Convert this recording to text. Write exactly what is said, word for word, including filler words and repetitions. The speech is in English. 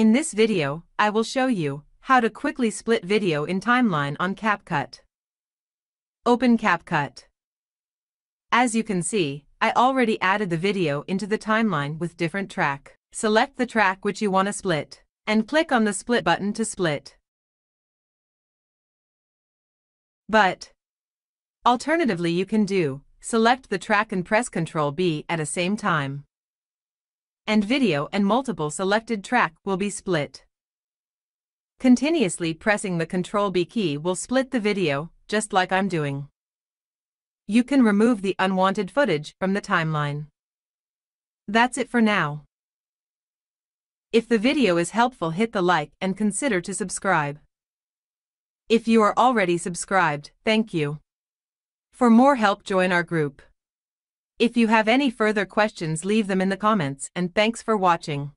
In this video, I will show you how to quickly split video in timeline on CapCut. Open CapCut. As you can see, I already added the video into the timeline with different track. Select the track which you want to split, and click on the split button to split. But, alternatively you can do, select the track and press control B at the same time. And video and multiple selected track will be split. Continuously pressing the control B key will split the video, just like I'm doing. You can remove the unwanted footage from the timeline. That's it for now. If the video is helpful, hit the like and consider to subscribe. If you are already subscribed, thank you. For more help, join our group. If you have any further questions, leave them in the comments, and thanks for watching.